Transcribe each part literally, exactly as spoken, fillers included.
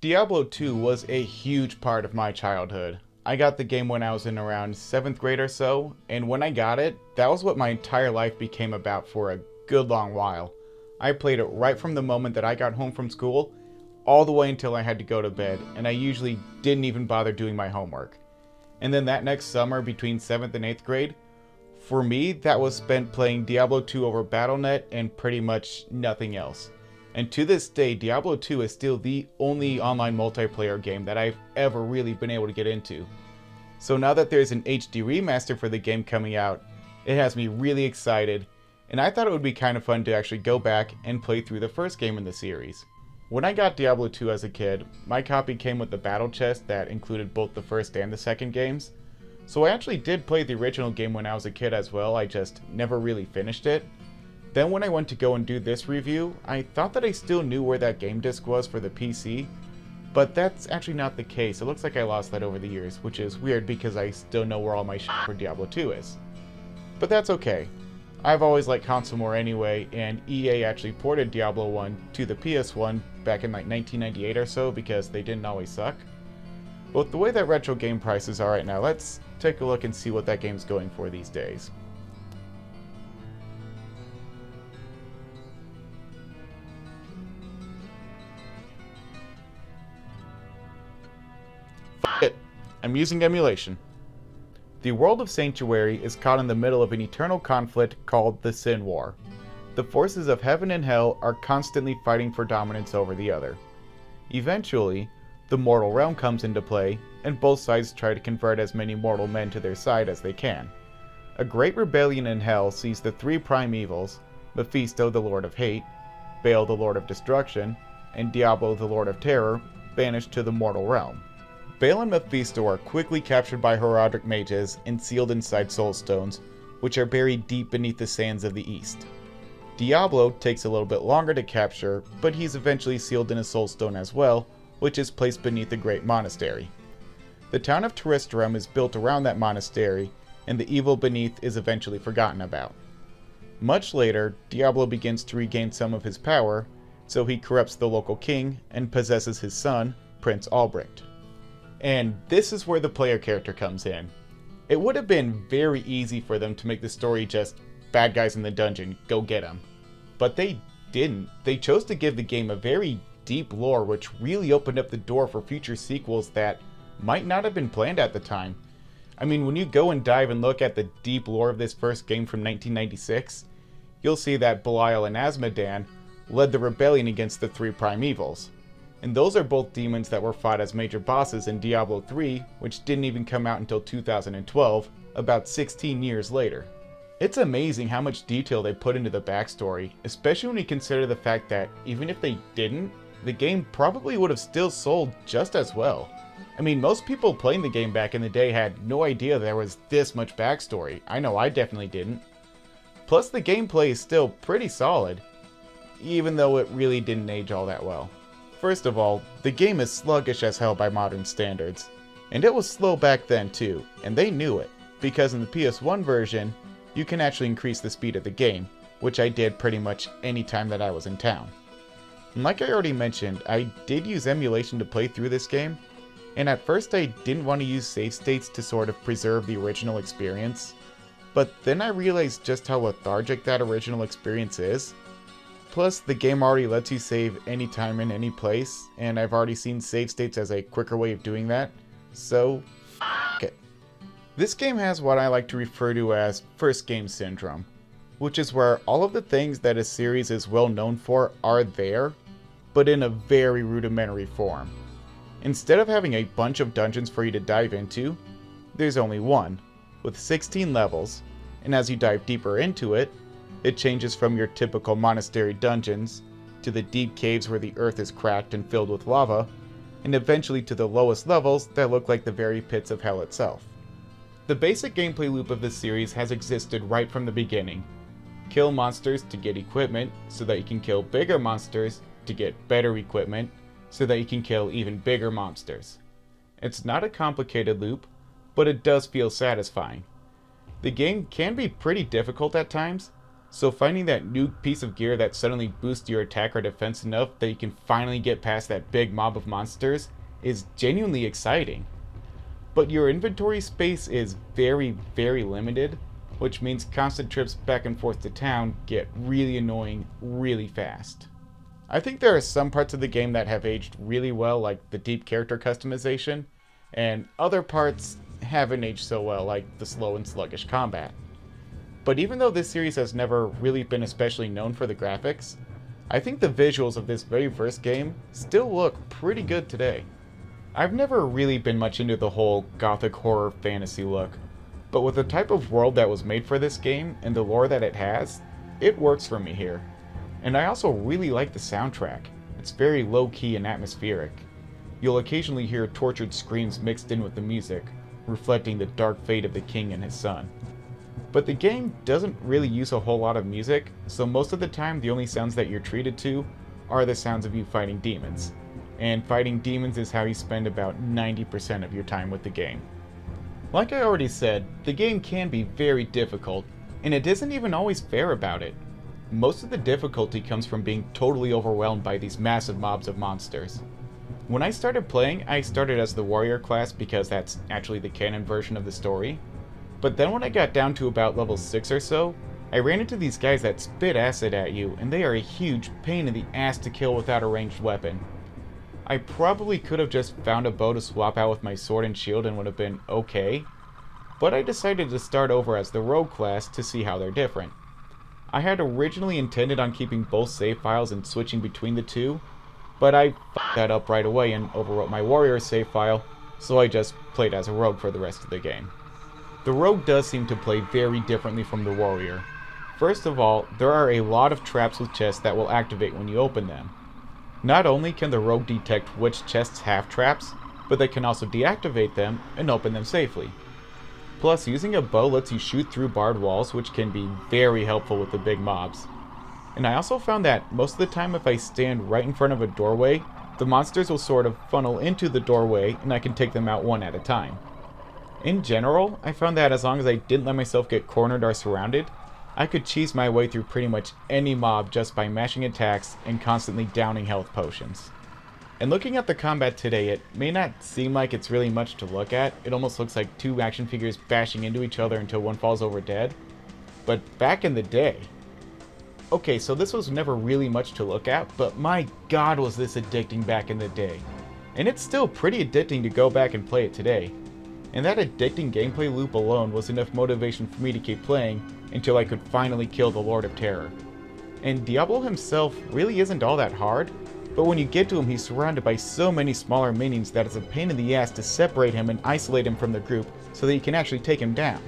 Diablo two was a huge part of my childhood. I got the game when I was in around seventh grade or so, and when I got it, that was what my entire life became about for a good long while. I played it right from the moment that I got home from school, all the way until I had to go to bed, and I usually didn't even bother doing my homework. And then that next summer, between seventh and eighth grade, for me, that was spent playing Diablo two over Battle dot net and pretty much nothing else. And to this day, Diablo two is still the only online multiplayer game that I've ever really been able to get into. So now that there's an H D remaster for the game coming out, it has me really excited, and I thought it would be kind of fun to actually go back and play through the first game in the series. When I got Diablo two as a kid, my copy came with the battle chest that included both the first and the second games. So I actually did play the original game when I was a kid as well, I just never really finished it. Then when I went to go and do this review, I thought that I still knew where that game disc was for the P C, but that's actually not the case. It looks like I lost that over the years, which is weird because I still know where all my shit for Diablo two is. But that's okay. I've always liked console more anyway, and E A actually ported Diablo one to the P S one back in like nineteen ninety-eight or so because they didn't always suck. But with the way that retro game prices are right now, let's take a look and see what that game's going for these days. I'm using emulation. The world of Sanctuary is caught in the middle of an eternal conflict called the Sin War. The forces of heaven and hell are constantly fighting for dominance over the other. Eventually, the mortal realm comes into play, and both sides try to convert as many mortal men to their side as they can. A great rebellion in hell sees the three prime evils, Mephisto the Lord of Hate, Baal the Lord of Destruction, and Diablo the Lord of Terror, banished to the mortal realm. Baal and Mephisto are quickly captured by Herodric mages and sealed inside soulstones, which are buried deep beneath the sands of the east. Diablo takes a little bit longer to capture, but he's eventually sealed in a soulstone as well, which is placed beneath a great monastery. The town of Tristram is built around that monastery, and the evil beneath is eventually forgotten about. Much later, Diablo begins to regain some of his power, so he corrupts the local king and possesses his son, Prince Albrecht. And this is where the player character comes in. It would have been very easy for them to make the story just bad guys in the dungeon, go get them. But they didn't. They chose to give the game a very deep lore, which really opened up the door for future sequels that might not have been planned at the time. I mean, when you go and dive and look at the deep lore of this first game from nineteen ninety-six, you'll see that Belial and Asmodan led the rebellion against the three prime evils. And those are both demons that were fought as major bosses in Diablo three, which didn't even come out until two thousand twelve, about sixteen years later. It's amazing how much detail they put into the backstory, especially when you consider the fact that even if they didn't, the game probably would have still sold just as well. I mean, most people playing the game back in the day had no idea there was this much backstory. I know I definitely didn't. Plus, the gameplay is still pretty solid, even though it really didn't age all that well. First of all, the game is sluggish as hell by modern standards, and it was slow back then too, and they knew it, because in the P S one version, you can actually increase the speed of the game, which I did pretty much any time that I was in town. And like I already mentioned, I did use emulation to play through this game, and at first I didn't want to use save states to sort of preserve the original experience, but then I realized just how lethargic that original experience is. Plus, the game already lets you save anytime in any place, and I've already seen save states as a quicker way of doing that, so f*** it. This game has what I like to refer to as first game syndrome, which is where all of the things that a series is well known for are there, but in a very rudimentary form. Instead of having a bunch of dungeons for you to dive into, there's only one, with sixteen levels, and as you dive deeper into it, it changes from your typical monastery dungeons, to the deep caves where the earth is cracked and filled with lava, and eventually to the lowest levels that look like the very pits of hell itself. The basic gameplay loop of this series has existed right from the beginning. Kill monsters to get equipment, so that you can kill bigger monsters to get better equipment, so that you can kill even bigger monsters. It's not a complicated loop, but it does feel satisfying. The game can be pretty difficult at times, So finding that new piece of gear that suddenly boosts your attack or defense enough that you can finally get past that big mob of monsters is genuinely exciting. But your inventory space is very, very limited, which means constant trips back and forth to town get really annoying really fast. I think there are some parts of the game that have aged really well, like the deep character customization, and other parts haven't aged so well, like the slow and sluggish combat. But even though this series has never really been especially known for the graphics, I think the visuals of this very first game still look pretty good today. I've never really been much into the whole gothic horror fantasy look, but with the type of world that was made for this game and the lore that it has, it works for me here. And I also really like the soundtrack. It's very low-key and atmospheric. You'll occasionally hear tortured screams mixed in with the music, reflecting the dark fate of the king and his son. But the game doesn't really use a whole lot of music, so most of the time the only sounds that you're treated to are the sounds of you fighting demons. And fighting demons is how you spend about ninety percent of your time with the game. Like I already said, the game can be very difficult, and it isn't even always fair about it. Most of the difficulty comes from being totally overwhelmed by these massive mobs of monsters. When I started playing, I started as the warrior class because that's actually the canon version of the story. But then when I got down to about level six or so, I ran into these guys that spit acid at you, and they are a huge pain in the ass to kill without a ranged weapon. I probably could have just found a bow to swap out with my sword and shield and would have been okay, but I decided to start over as the rogue class to see how they're different. I had originally intended on keeping both save files and switching between the two, but I fucked that up right away and overwrote my warrior save file, so I just played as a rogue for the rest of the game. The rogue does seem to play very differently from the warrior. First of all, there are a lot of traps with chests that will activate when you open them. Not only can the rogue detect which chests have traps, but they can also deactivate them and open them safely. Plus, using a bow lets you shoot through barred walls, which can be very helpful with the big mobs. And I also found that most of the time if I stand right in front of a doorway, the monsters will sort of funnel into the doorway and I can take them out one at a time. In general, I found that as long as I didn't let myself get cornered or surrounded, I could cheese my way through pretty much any mob just by mashing attacks and constantly downing health potions. And looking at the combat today, it may not seem like it's really much to look at. It almost looks like two action figures bashing into each other until one falls over dead. But back in the day... Okay, so this was never really much to look at, but my god was this addicting back in the day. And it's still pretty addicting to go back and play it today. And that addicting gameplay loop alone was enough motivation for me to keep playing until I could finally kill the Lord of Terror. And Diablo himself really isn't all that hard, but when you get to him he's surrounded by so many smaller minions that it's a pain in the ass to separate him and isolate him from the group so that you can actually take him down.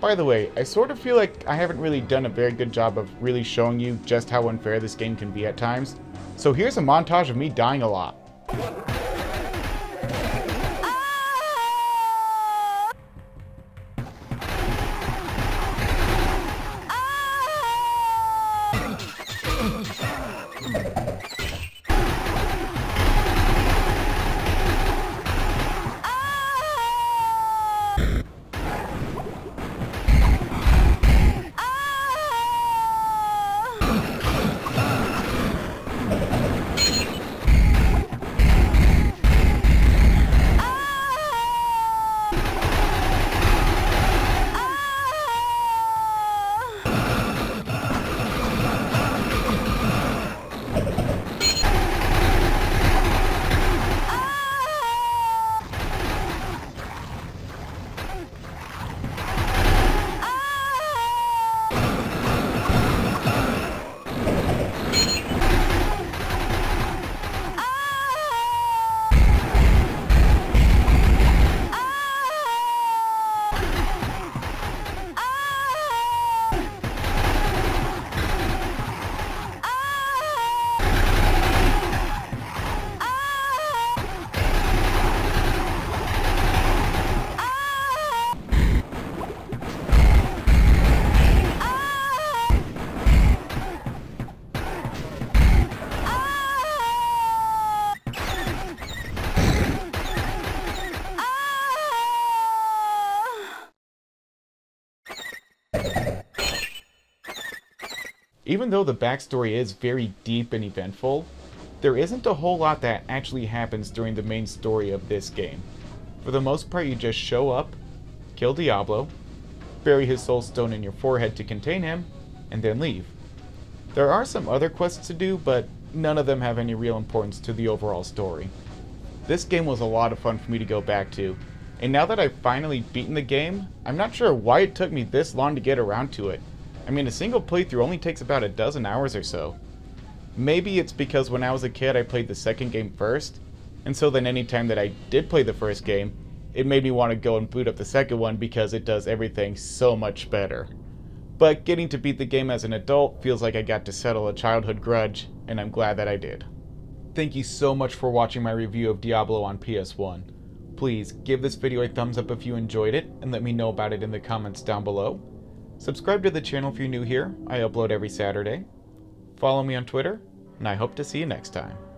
By the way, I sort of feel like I haven't really done a very good job of really showing you just how unfair this game can be at times, so here's a montage of me dying a lot. Even though the backstory is very deep and eventful, there isn't a whole lot that actually happens during the main story of this game. For the most part, you just show up, kill Diablo, bury his soul stone in your forehead to contain him, and then leave. There are some other quests to do, but none of them have any real importance to the overall story. This game was a lot of fun for me to go back to, and now that I've finally beaten the game, I'm not sure why it took me this long to get around to it. I mean, a single playthrough only takes about a dozen hours or so. Maybe it's because when I was a kid I played the second game first, and so then any time that I did play the first game, it made me want to go and boot up the second one because it does everything so much better. But getting to beat the game as an adult feels like I got to settle a childhood grudge, and I'm glad that I did. Thank you so much for watching my review of Diablo on P S one. Please give this video a thumbs up if you enjoyed it, and let me know about it in the comments down below. Subscribe to the channel if you're new here, I upload every Saturday. Follow me on Twitter, and I hope to see you next time.